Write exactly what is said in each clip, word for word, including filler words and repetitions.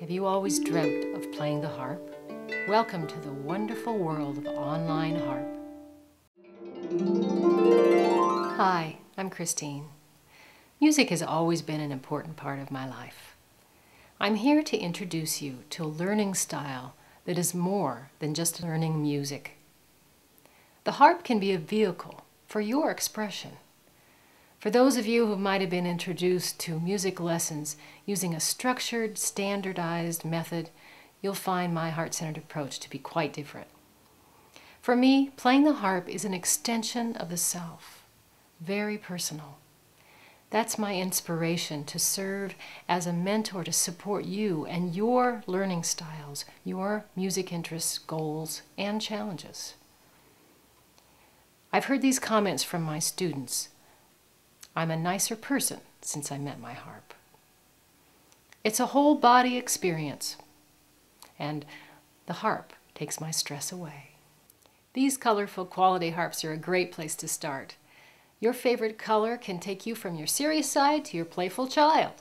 Have you always dreamt of playing the harp? Welcome to the wonderful world of online harp. Hi, I'm Christine. Music has always been an important part of my life. I'm here to introduce you to a learning style that is more than just learning music. The harp can be a vehicle for your expression. For those of you who might have been introduced to music lessons using a structured, standardized method, you'll find my heart-centered approach to be quite different. For me, playing the harp is an extension of the self, very personal. That's my inspiration to serve as a mentor to support you and your learning styles, your music interests, goals, and challenges. I've heard these comments from my students. I'm a nicer person since I met my harp. It's a whole body experience, and the harp takes my stress away. These colorful quality harps are a great place to start. Your favorite color can take you from your serious side to your playful child.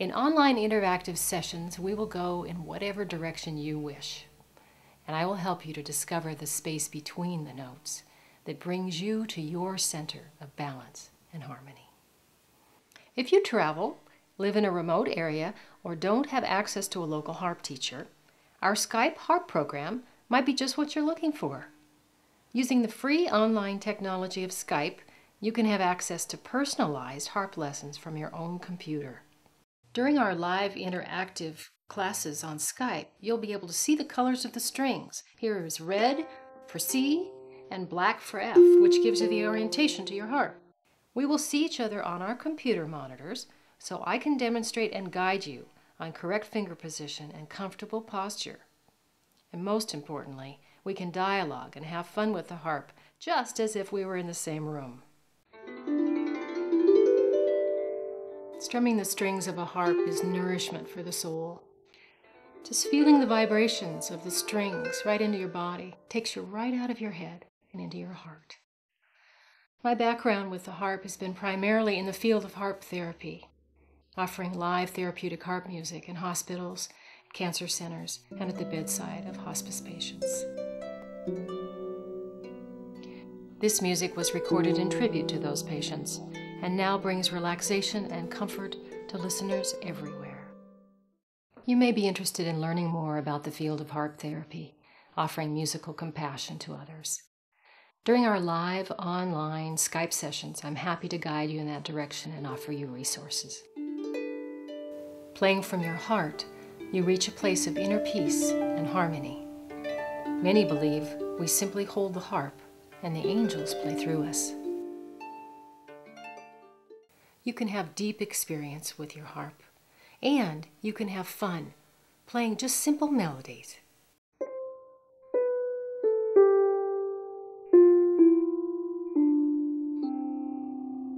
In online interactive sessions, we will go in whatever direction you wish, and I will help you to discover the space between the notes that brings you to your center of balance and harmony. If you travel, live in a remote area, or don't have access to a local harp teacher, our Skype harp program might be just what you're looking for. Using the free online technology of Skype, you can have access to personalized harp lessons from your own computer. During our live interactive classes on Skype, you'll be able to see the colors of the strings. Here is red for C and black for F, which gives you the orientation to your harp. We will see each other on our computer monitors, so I can demonstrate and guide you on correct finger position and comfortable posture. And most importantly, we can dialogue and have fun with the harp, just as if we were in the same room. Strumming the strings of a harp is nourishment for the soul. Just feeling the vibrations of the strings right into your body takes you right out of your head and into your heart. My background with the harp has been primarily in the field of harp therapy, offering live therapeutic harp music in hospitals, cancer centers, and at the bedside of hospice patients. This music was recorded in tribute to those patients and now brings relaxation and comfort to listeners everywhere. You may be interested in learning more about the field of harp therapy, offering musical compassion to others. During our live online Skype sessions, I'm happy to guide you in that direction and offer you resources. Playing from your heart, you reach a place of inner peace and harmony. Many believe we simply hold the harp and the angels play through us. You can have deep experience with your harp, and you can have fun playing just simple melodies.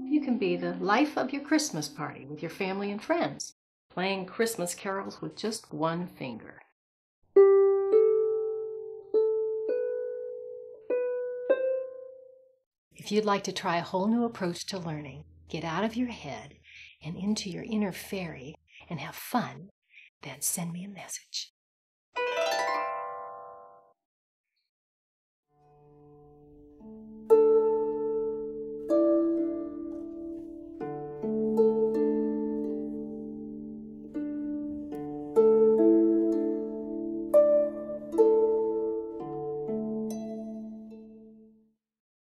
You can be the life of your Christmas party with your family and friends, playing Christmas carols with just one finger. If you'd like to try a whole new approach to learning, get out of your head and into your inner fairy and have fun, then send me a message.